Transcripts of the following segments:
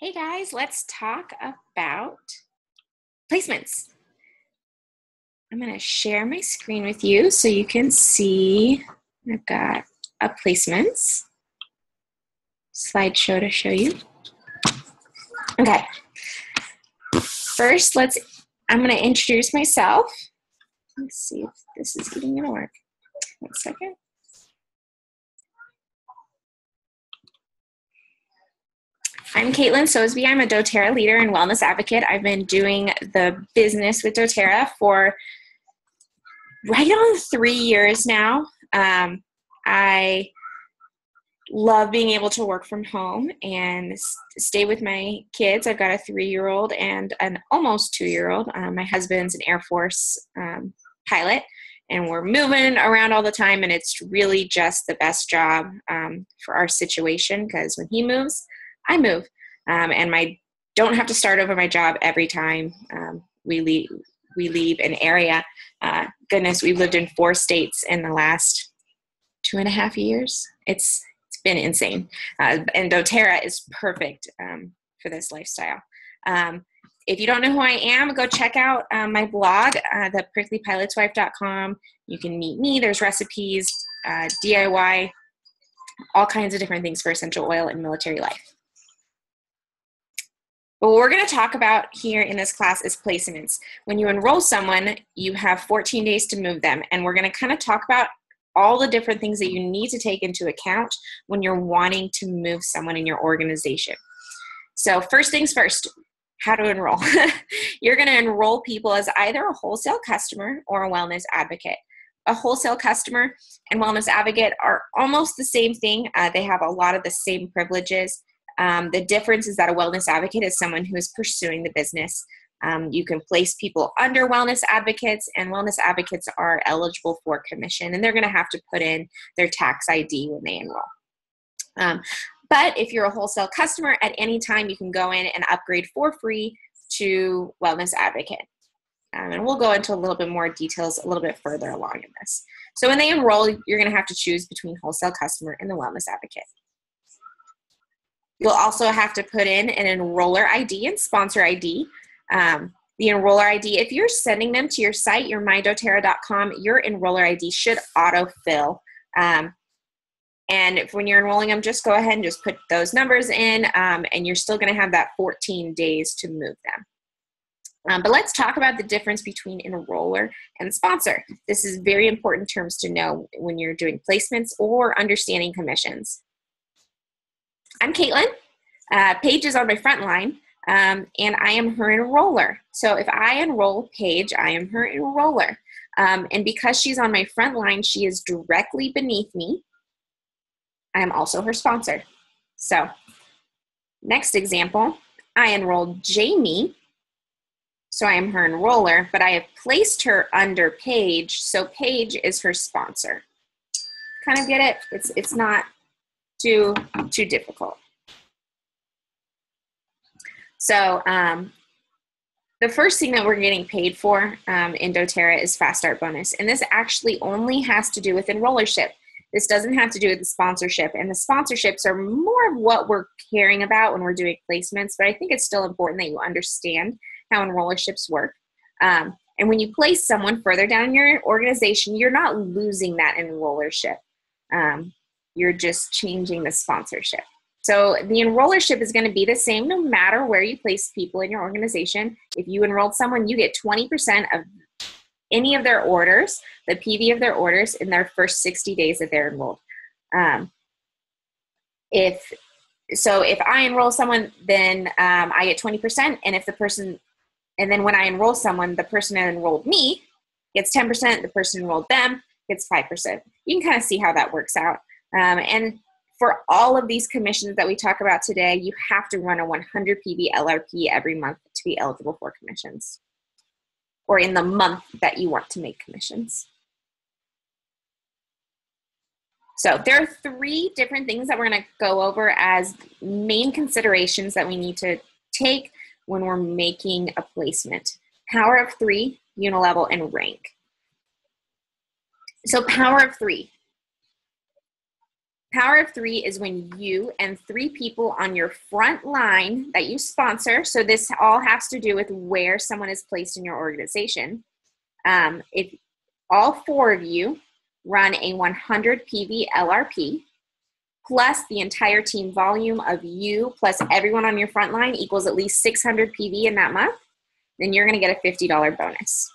Hey guys, let's talk about placements. I'm going to share my screen with you so you can see I've got a placements slideshow to show you. Okay. First, I'm going to introduce myself. Let's see if this is even going to work. One second. I'm Caitlin Sosby. I'm a doTERRA leader and wellness advocate. I've been doing the business with doTERRA for right on 3 years now. I love being able to work from home and stay with my kids. I've got a 3-year-old and an almost 2-year-old. My husband's an Air Force pilot, and we're moving around all the time, and it's really just the best job for our situation because when he moves, I move, and I don't have to start over my job every time we leave an area. Goodness, we've lived in 4 states in the last 2.5 years. It's been insane, and doTERRA is perfect for this lifestyle. If you don't know who I am, go check out my blog, thepricklypilotswife.com. You can meet me. There's recipes, DIY, all kinds of different things for essential oil and military life. But what we're going to talk about here in this class is placements. When you enroll someone, you have 14 days to move them, and we're going to kind of talk about all the different things that you need to take into account when you're wanting to move someone in your organization. So first things first, how to enroll. You're going to enroll people as either a wholesale customer or a wellness advocate. A wholesale customer and wellness advocate are almost the same thing. They have a lot of the same privileges. The difference is that a wellness advocate is someone who is pursuing the business. You can place people under wellness advocates, and wellness advocates are eligible for commission, and they're going to have to put in their tax ID when they enroll. But if you're a wholesale customer, at any time you can go in and upgrade for free to wellness advocate. And we'll go into a little bit more details a little bit further along in this. So when they enroll, you're going to have to choose between wholesale customer and the wellness advocate. You'll also have to put in an enroller ID and sponsor ID. The enroller ID, if you're sending them to your site, your mydoterra.com, your enroller ID should autofill. And if, when you're enrolling them, just go ahead and just put those numbers in, and you're still going to have that 14 days to move them. But let's talk about the difference between enroller and sponsor. This is very important terms to know when you're doing placements or understanding commissions. I'm Caitlin. Paige is on my front line, and I am her enroller. So if I enroll Paige, I am her enroller. And because she's on my front line, she is directly beneath me. I am also her sponsor. So next example, I enrolled Jamie, so I am her enroller, but I have placed her under Paige, so Paige is her sponsor. Kind of get it? It's not too difficult. So the first thing that we're getting paid for in doTERRA is Fast Start Bonus, and this actually only has to do with enrollership. This doesn't have to do with the sponsorship, and the sponsorships are more of what we're caring about when we're doing placements, but I think it's still important that you understand how enrollerships work. And when you place someone further down in your organization, you're not losing that enrollership. You're just changing the sponsorship. So the enrollership is going to be the same no matter where you place people in your organization. If you enrolled someone, you get 20% of any of their orders, the PV of their orders in their first 60 days that they're enrolled. So if I enroll someone, then I get 20%, and then when I enroll someone, the person that enrolled me gets 10%, the person enrolled them gets 5%. You can kind of see how that works out. And for all of these commissions that we talk about today, you have to run a 100 PV LRP every month to be eligible for commissions, or in the month that you want to make commissions. So there are 3 different things that we're going to go over as main considerations that we need to take when we're making a placement: Power of Three, Unilevel, and rank. So Power of Three. Power of Three is when you and three people on your front line that you sponsor, so this all has to do with where someone is placed in your organization. If all four of you run a 100 PV LRP, plus the entire team volume of you, plus everyone on your front line equals at least 600 PV in that month, then you're gonna get a $50 bonus.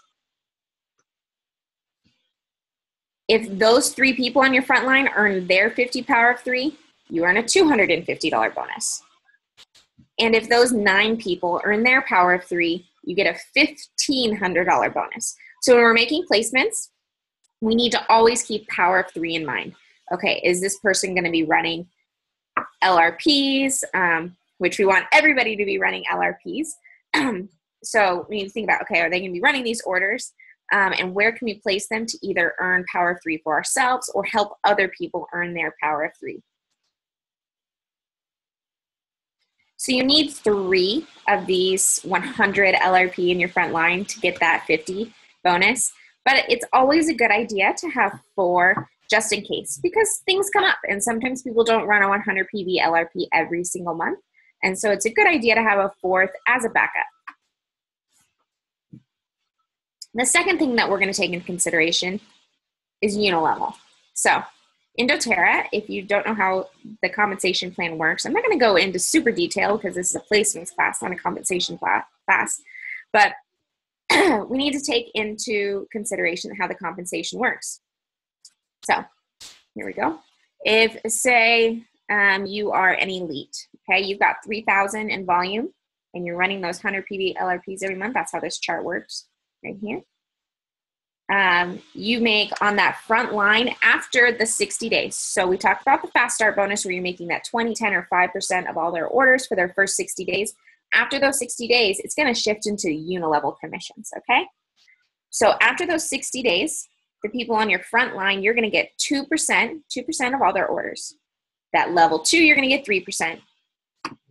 If those three people on your front line earn their 50 Power of Three, you earn a $250 bonus. And if those 9 people earn their Power of Three, you get a $1,500 bonus. So when we're making placements, we need to always keep Power of Three in mind. Okay, is this person gonna be running LRPs, which we want everybody to be running LRPs. So we need to think about, okay, are they gonna be running these orders? And where can we place them to either earn Power of Three for ourselves or help other people earn their Power of Three? So you need 3 of these 100 LRP in your front line to get that 50 bonus, but it's always a good idea to have 4 just in case, because things come up and sometimes people don't run a 100 PV LRP every single month. And so it's a good idea to have a 4th as a backup. The second thing that we're going to take into consideration is Unilevel. So in doTERRA, if you don't know how the compensation plan works, I'm not going to go into super detail because this is a placements class, not a compensation class, but we need to take into consideration how the compensation works. So here we go. If, say, you are an elite, okay, you've got 3,000 in volume and you're running those 100 PV LRPs every month, that's how this chart works. Right here, you make on that front line after the 60 days. So we talked about the fast start bonus where you're making that 20, 10, or 5% of all their orders for their first 60 days. After those 60 days, it's gonna shift into Unilevel commissions, okay? So after those 60 days, the people on your front line, you're gonna get 2% of all their orders. That level 2, you're gonna get 3%.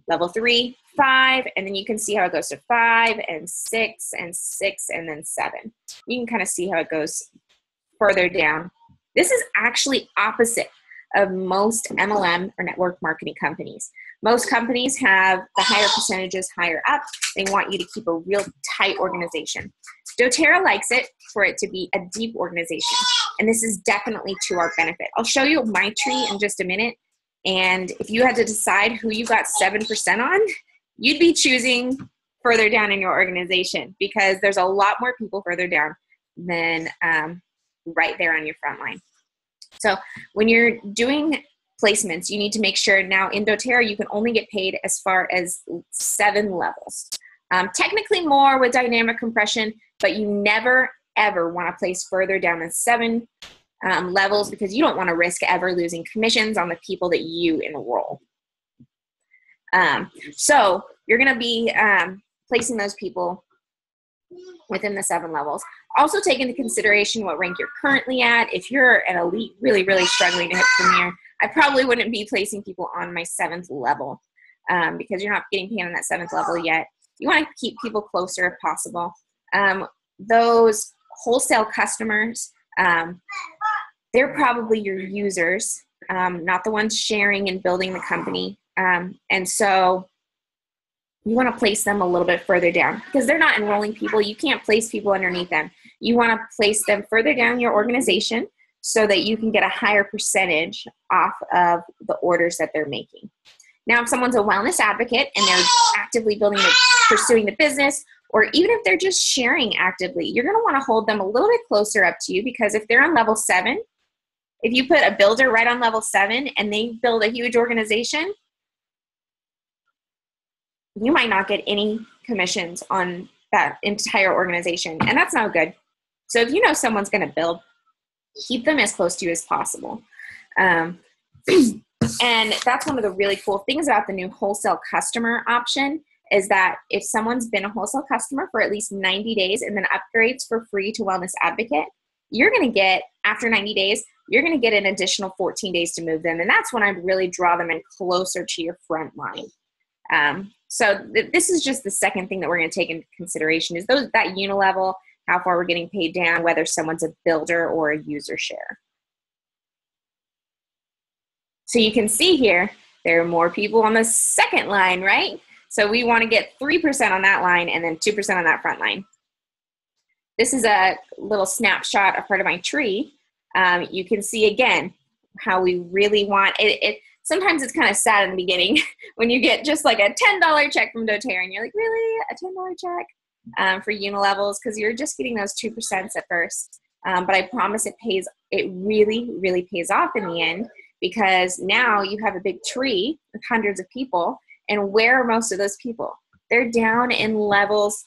Level 3, 5, and then you can see how it goes to 5 and 6 and 6 and then 7. You can kind of see how it goes further down. This is actually opposite of most MLM or network marketing companies. Most companies have the higher percentages higher up. They want you to keep a real tight organization. doTERRA likes it for it to be a deep organization, and this is definitely to our benefit. I'll show you my tree in just a minute, and if you had to decide who you got 7% on, you'd be choosing further down in your organization because there's a lot more people further down than right there on your front line. So when you're doing placements, you need to make sure now in doTERRA, you can only get paid as far as 7 levels. Technically more with dynamic compression, but you never ever want to place further down than 7 levels because you don't want to risk ever losing commissions on the people that you enroll. So you're going to be placing those people within the 7 levels. Also take into consideration what rank you're currently at. If you're an elite really, really struggling to hit premier, I probably wouldn't be placing people on my 7th level because you're not getting paid on that 7th level yet. You want to keep people closer if possible. Those wholesale customers, they're probably your users, not the ones sharing and building the company. And so you want to place them a little bit further down because they're not enrolling people. You can't place people underneath them. You want to place them further down your organization so that you can get a higher percentage off of the orders that they're making. Now, if someone's a wellness advocate and they're actively building, pursuing the business, or even if they're just sharing actively, you're going to want to hold them a little bit closer up to you because if they're on level 7, if you put a builder right on level 7 and they build a huge organization, you might not get any commissions on that entire organization, and that's not good. So if you know someone's going to build, keep them as close to you as possible. And that's one of the really cool things about the new wholesale customer option is that if someone's been a wholesale customer for at least 90 days and then upgrades for free to Wellness Advocate, you're going to get, after 90 days, you're going to get an additional 14 days to move them, and that's when I'd really draw them in closer to your front line. So this is just the second thing that we're going to take into consideration is that Unilevel, how far we're getting paid down, whether someone's a builder or a user share. So you can see here, there are more people on the second line, right? So we want to get 3% on that line and then 2% on that front line. This is a little snapshot of part of my tree. You can see again how we really want it. Sometimes it's kind of sad in the beginning when you get just like a $10 check from doTERRA and you're like, really? A $10 check for Unilevels? Because you're just getting those 2% at first. But I promise it pays, it really, really pays off in the end, because now you have a big tree with hundreds of people. And where are most of those people? They're down in levels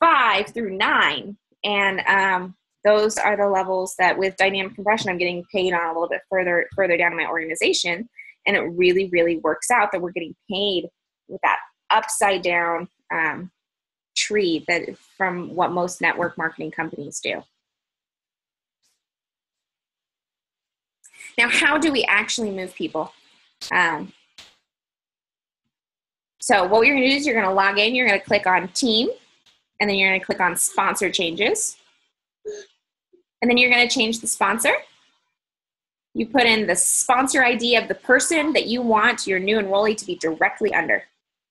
5 through 9. And those are the levels that with dynamic compression, I'm getting paid on a little bit further down in my organization. And it really, really works out that we're getting paid with that upside down tree that from what most network marketing companies do. Now, how do we actually move people? So what you're gonna do is you're gonna log in, you're gonna click on team, and then you're gonna click on sponsor changes. And then you're gonna change the sponsor. You put in the sponsor ID of the person that you want your new enrollee to be directly under.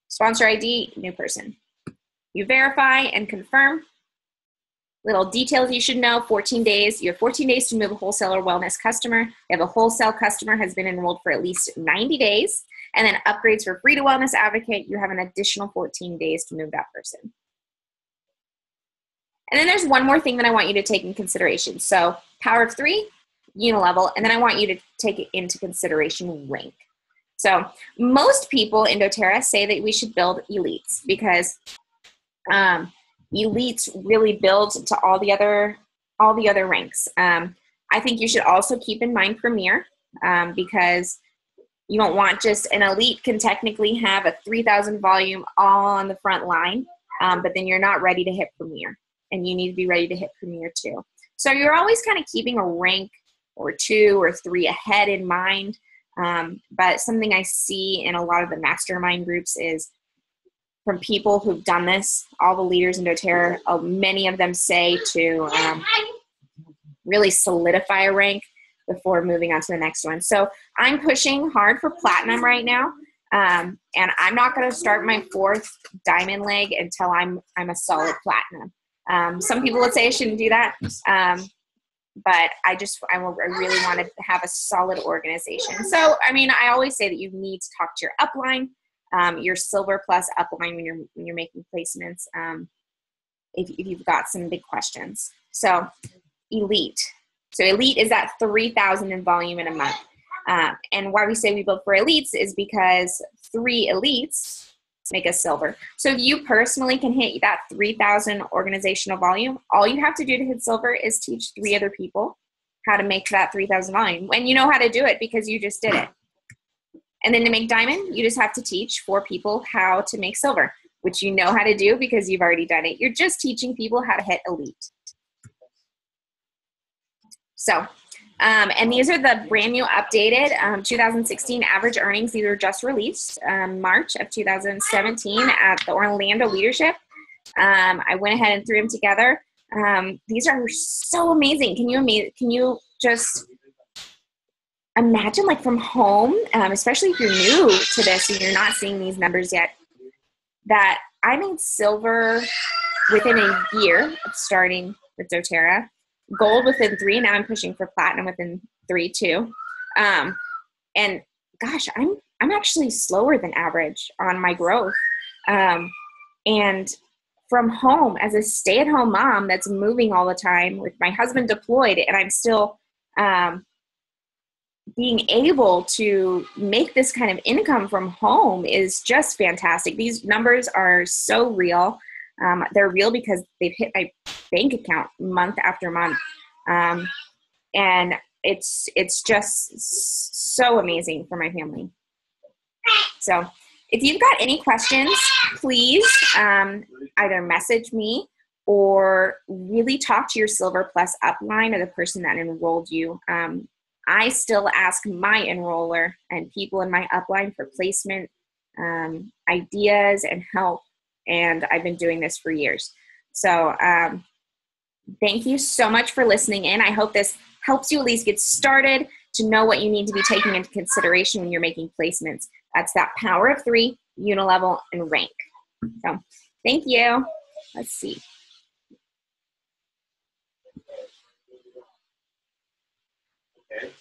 Sponsor ID, new person. You verify and confirm. Little details you should know, 14 days. You have 14 days to move a wholesale or wellness customer. If a wholesale customer has been enrolled for at least 90 days, and then upgrades for free to wellness advocate, you have an additional 14 days to move that person. And then there's one more thing that I want you to take in consideration. So Power of Three, Unilevel, and then I want you to take it into consideration rank. So most people in doTERRA say that we should build elites because elites really build to all the other ranks. I think you should also keep in mind Premier because you don't want just an elite can technically have a 3,000 volume all on the front line, but then you're not ready to hit Premier, and you need to be ready to hit Premier too. So you're always kind of keeping a rank or 2 or 3 ahead in mind, but something I see in a lot of the mastermind groups is from people who've done this, all the leaders in doTERRA, many of them say to really solidify a rank before moving on to the next one. So I'm pushing hard for platinum right now, and I'm not going to start my 4th diamond leg until I'm a solid platinum. Some people would say I shouldn't do that, but I really want to have a solid organization. So I mean, I always say that you need to talk to your upline. Your silver plus upline when you're making placements if you've got some big questions. So elite. So elite is that 3,000 in volume in a month. And why we say we build for elites is because 3 elites make a silver. So if you personally can hit that 3,000 organizational volume, all you have to do to hit silver is teach 3 other people how to make that 3,000 volume. And you know how to do it because you just did it. And then to make diamond, you just have to teach 4 people how to make silver, which you know how to do because you've already done it. You're just teaching people how to hit elite. So, and these are the brand new updated 2016 average earnings. These are just released March of 2017 at the Orlando Leadership. I went ahead and threw them together. These are so amazing. Can you just imagine, like, from home, especially if you're new to this and you're not seeing these numbers yet, that I made silver within a year of starting with doTERRA, gold within 3, now I'm pushing for platinum within 3 too. And gosh, I'm actually slower than average on my growth. And from home, as a stay-at-home mom that's moving all the time with my husband deployed, and I'm still being able to make this kind of income from home is just fantastic. These numbers are so real. They're real because they've hit my bank account month after month. And it's just so amazing for my family. So if you've got any questions, please either message me or really talk to your Silver Plus upline or the person that enrolled you. I still ask my enroller and people in my upline for placement ideas and help, and I've been doing this for years. So thank you so much for listening in. I hope this helps you at least get started to know what you need to be taking into consideration when you're making placements. That's that power of three, Unilevel, and rank. So thank you. Let's see. Okay.